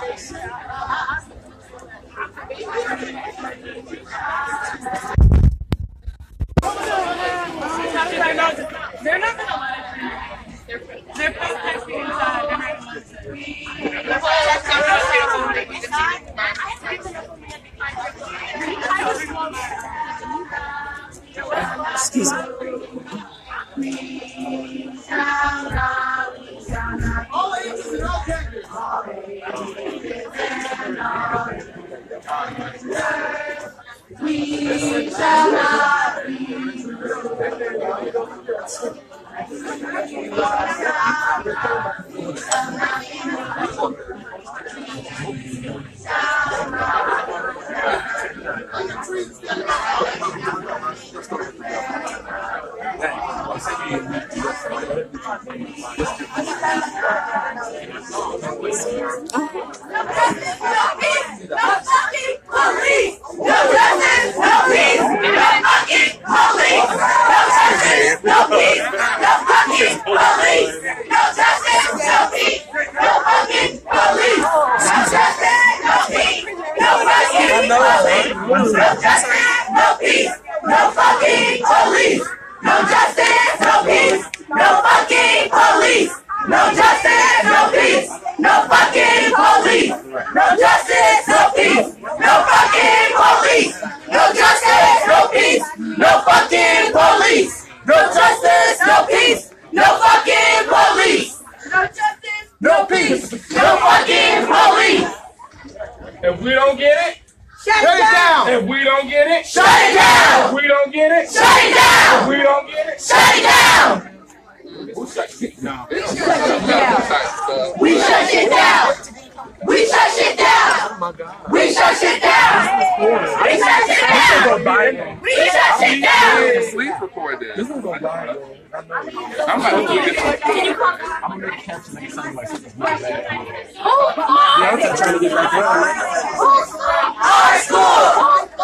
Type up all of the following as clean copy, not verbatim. They're not going to let it. They're protesting inside. They're not going to let it. That's why that's not what I'm saying. Excuse me. We shall not be I score!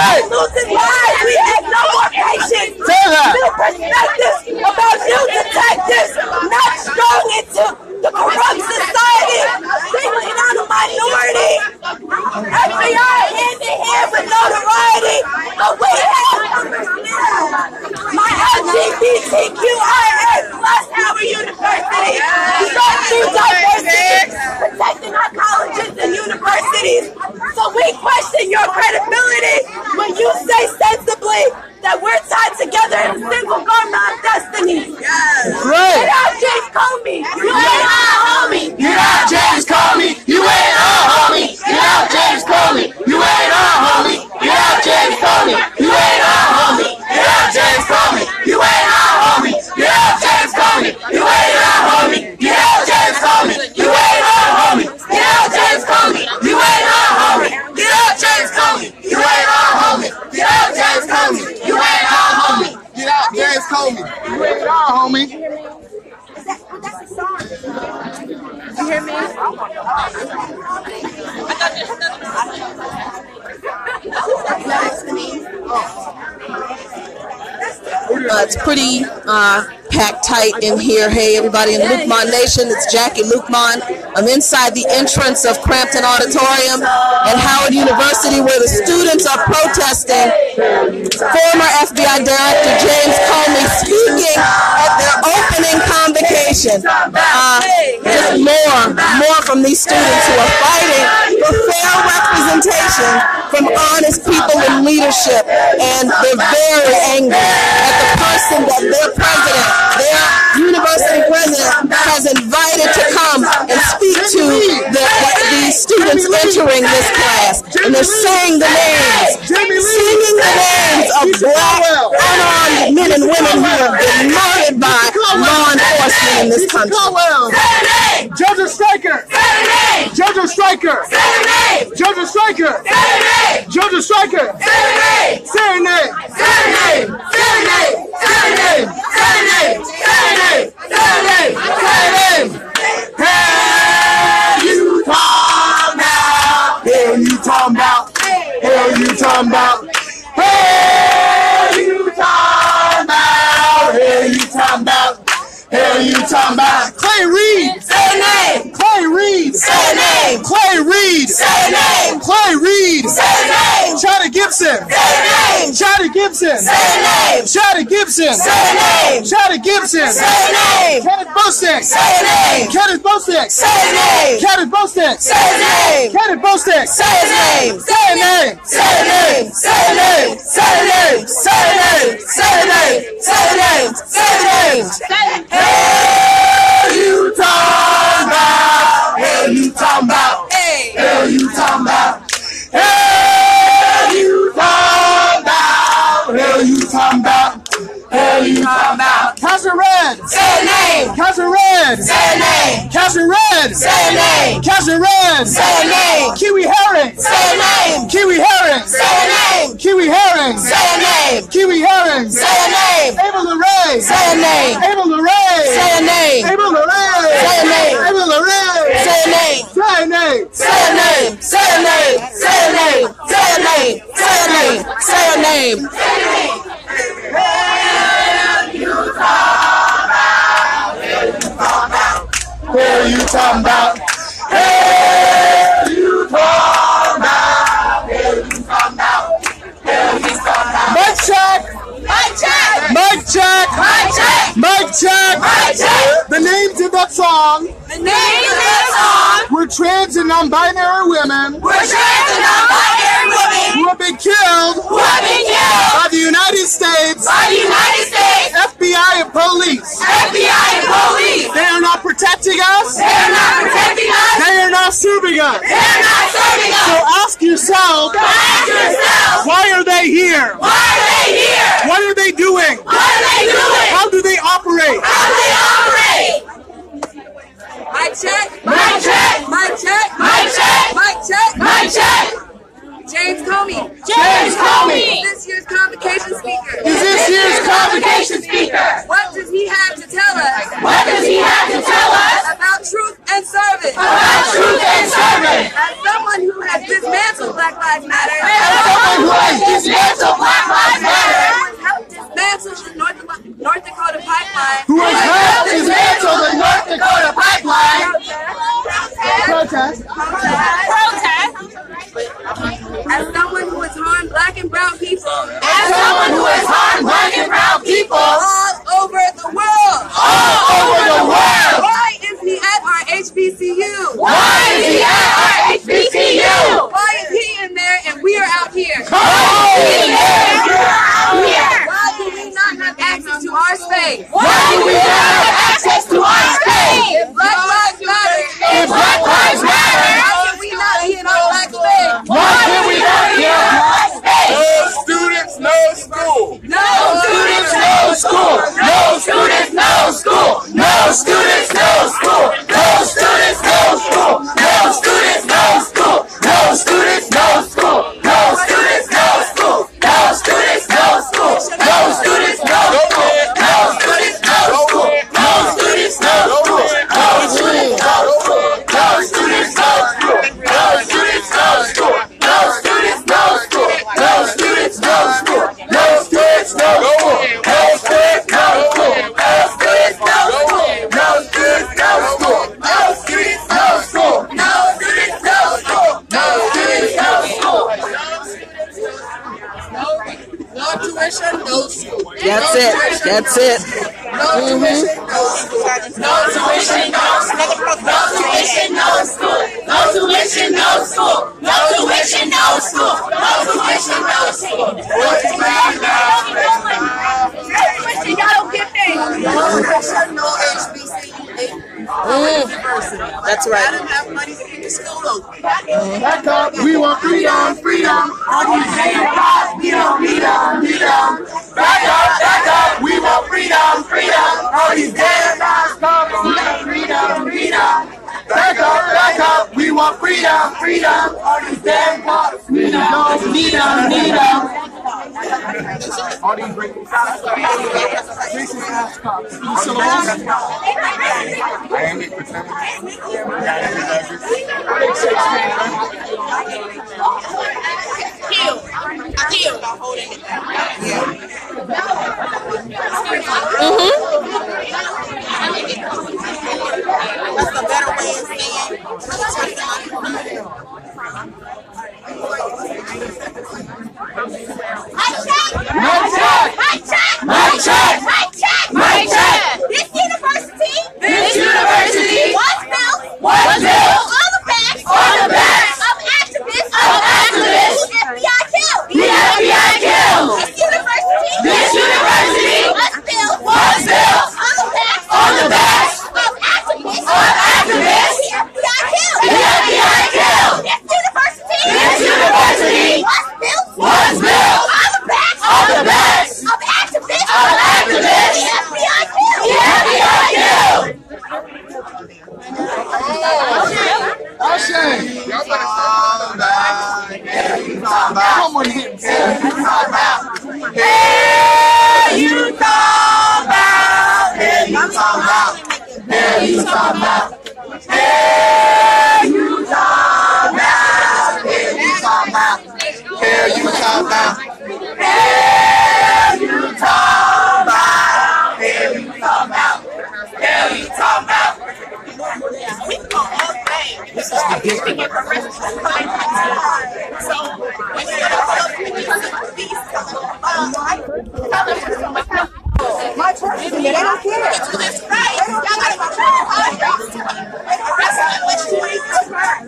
We're losing lives. We have no more patience. New perspectives about new detectives not strung into the corrupt society, singling out a minority. FBI hand in hand with notoriety, but we have my LGBTQIA plus Howard University. Through diversity, protecting our colleges and universities. So we question your credibility when you say sensibly that we're tied together in a single garment of destiny. Yes. Right. Get out, James Comey. You ain't our homie. Get out, James Comey. You ain't our homie. Get out, James Comey. You ain't our homie. Get out, James Comey. You ain't our homie. Get out, James Comey. You ain't our homie. Get out, James Comey. You ain't our homie. Get out, James Comey. You ain't our homie. Get out, James Comey. You ain't our homie. Get out, James Comey. You ain't our homie. Get out, James Comey. You ain't our homie. Get out, James Comey. You ain't our homie. That's a song. You hear me? It's pretty packed tight in here. Hey, everybody in Luqman Nation, it's Jackie Luqman. I'm inside the entrance of Crampton Auditorium at Howard University, where the students are protesting former FBI Director James Comey speaking at their opening convocation. Just more from these students who are fighting for fair representation from honest people in leadership, and they're very angry at the person that their president, their university president, has invited to come and speak to the students entering this class. And they're saying the names, singing the names of black, unarmed men and women who have been murdered by law enforcement in this country. Judge Striker! Judge Striker! Judge Striker! Judge Striker! Hey, you talking about? Hey, you talking about? Hey, you talking about? Hey, you talking about? Hey, you talking about? Hey, you talking about? Clay Reid. Say a name. Clay Reid. Say a name. Clay Reid. Say a name. Clay Reid. Say a name. Chadd Gibson. Say a name. Chadd Gibson. Say a name. Chadd Gibson. Say a name. Chadd Gibson. Say a name. Kenneth Bossett. Say a name. Kenneth Bossett. Say a name. Kenneth Bossett. Say a name. Kenneth Bossett. Say a name. Say a name. Say a name. Say a name. Say a name. Say a name. Say a name. Say a name. Say a name. Hey, you talking about? Hey, you talking about? Hey, you talking about? Hey, you talking about? Hey, you talking about? Hey, you talking about? Casper Red. Say a name. Casper Red. Say a name. Casper Red. Say a name. Casper Red. Say a name. Kiwi herring. Say a name. Kiwi herring. Say a name. Kiwi herring. Say a name. Kiwi herring. Say a name. Abel Luray. Say a name. Abel Luray. Say a name. Abel Luray. Say a name. Abel Luray. Say a name. Say a name. Say a name. Say a name. Say a name. Say a name. Say a name. Say a name. Hey, you talking about? Hey, you talking about? Hey, you talking about? Hey, you talking about? Mic check! Mic check! Mic check! Mic check! Mic check! Mic check! The names in that song. The names in that song. We're trans and non-binary women. We're trans and non-binary women. Who have been killed. Who have been killed. By the United States. By the United States. FBI and police. FBI and police. They are not protecting us. They are not protecting us. They are not serving us. They are not serving us. So ask yourself. Ask yourself. Why are they here? Why are they here? What are they doing? What are they doing? How do they operate? How do they operate? Mic check. Mic check. Mic check. Mic check. Mic check. Mic check. James Comey. James Comey. Is this year's convocation speaker? Is this year's convocation speaker? What does he have to tell us? What does he have to tell us? About truth and service. About truth and service. As someone who has dismantled Black Lives Matter. As someone who has dismantled. That's it. That's it. No tuition, no school. No tuition, no school. No tuition, no school. No tuition, no school. No tuition, no school. No tuition, no school. Y'all don't get paid. No tuition, no HBCU. That's right. I don't have money to get to school. Back up. We want freedom, freedom. We don't need them, need them. Back up, we want freedom, freedom. All these damn guys come on, freedom, freedom. Back up, we want freedom, freedom. All these damn cops, we don't need them, need them. All these racist ass cops, I am a protector. That's a better way of saying my check. This university was built on the backs of activists who the FBI killed. This university was built on the backs of activists. The FBI killed. This university was built on the backs of activists. The FBI killed. Oh shit! Y'all better say come on, Here you talk about. We can go all day. This is the big thing. They don't care. That's right. Y'all gotta control all y'all. Arrest them unless you ain't concerned.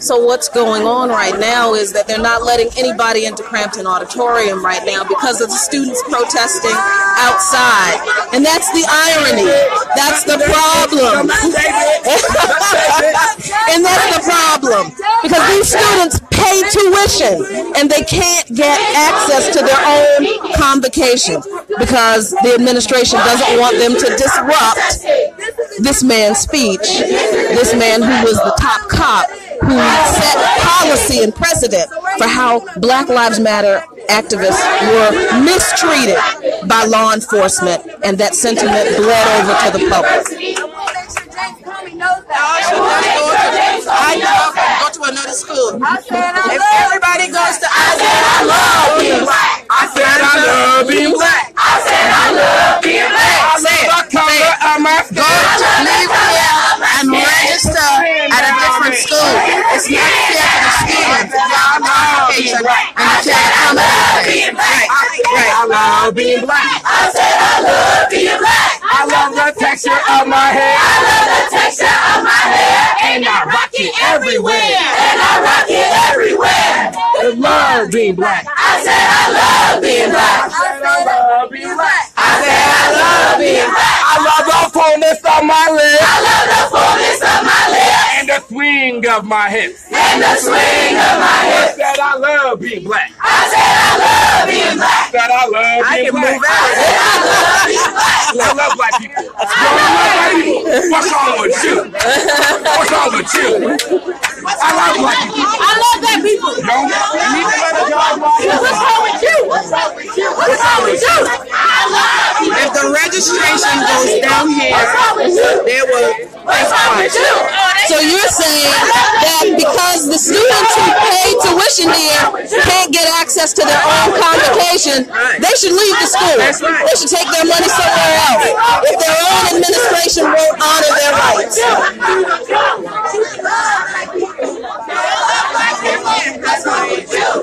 So what's going on right now is that they're not letting anybody into Crampton Auditorium right now because of the students protesting outside. And that's the irony. That's the problem. And that's the problem. Because these students pay tuition and they can't get access to their own convocation because the administration doesn't want them to disrupt this man's speech, this man who was the top cop, who set policy and precedent for how Black Lives Matter activists were mistreated by law enforcement, and that sentiment bled over to the public. James Comey knows that. I go to another school. If everybody goes to, I said I love being black. I said I love being black. I said I love being black. I love the color of my skin. Go to Libya and register at a different school. It's not fair for the students. Y'all love being black. I said I love being black. I love being black. I said I love being black. I love the texture of my hair. I love the texture of my hair. And I rock it everywhere. I love being black. I said I love being black. I said I love being black. I said I love being black. I love the fullness of my lips. I love the fullness of my lips. And the swing of my hips. And the swing of my hips. I said I love being black. I said I love being black. I said I love being black. I said I love being black. I love black people. I love black people. What's wrong with you? What's wrong with you? I love black people. I love black people. What's wrong with you? What's wrong with you? What's wrong with you? I love you. If the registration goes down here, there will respond. So you're saying that because the students who pay tuition here can't get access to their own convocation, they should leave the school. They should take their money somewhere else. If their own administration won't honor their rights. That's what we do.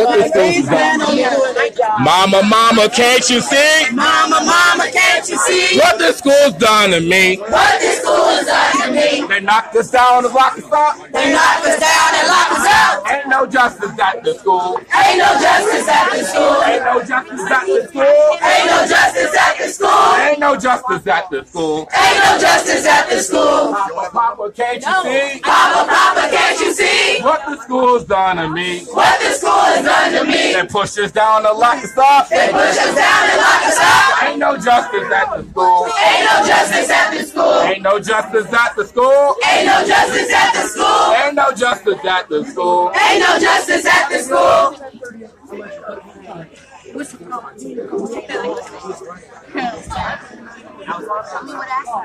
Look at the schools. Mama, mama, can't you see? Mama, mama, can't you see? What the school's done to me? What the school's done to me? They knocked us down and locked us up. They knocked us down and locked us up. Ain't no justice at the school. Ain't no justice at the school. Ain't no justice at the school. Ain't no justice at the school. Ain't no justice at the school. Ain't no justice at the school. Papa, papa, can't you see? Papa, papa, can't you see? What the school's done to me? What the school's done to me. They push us down and lock us up. They push us down and lock us up. Ain't no justice at the school. Ain't no justice at the school. Ain't no justice at the school. Ain't no justice at the school. Ain't no justice at the school. Ain't no justice at the school.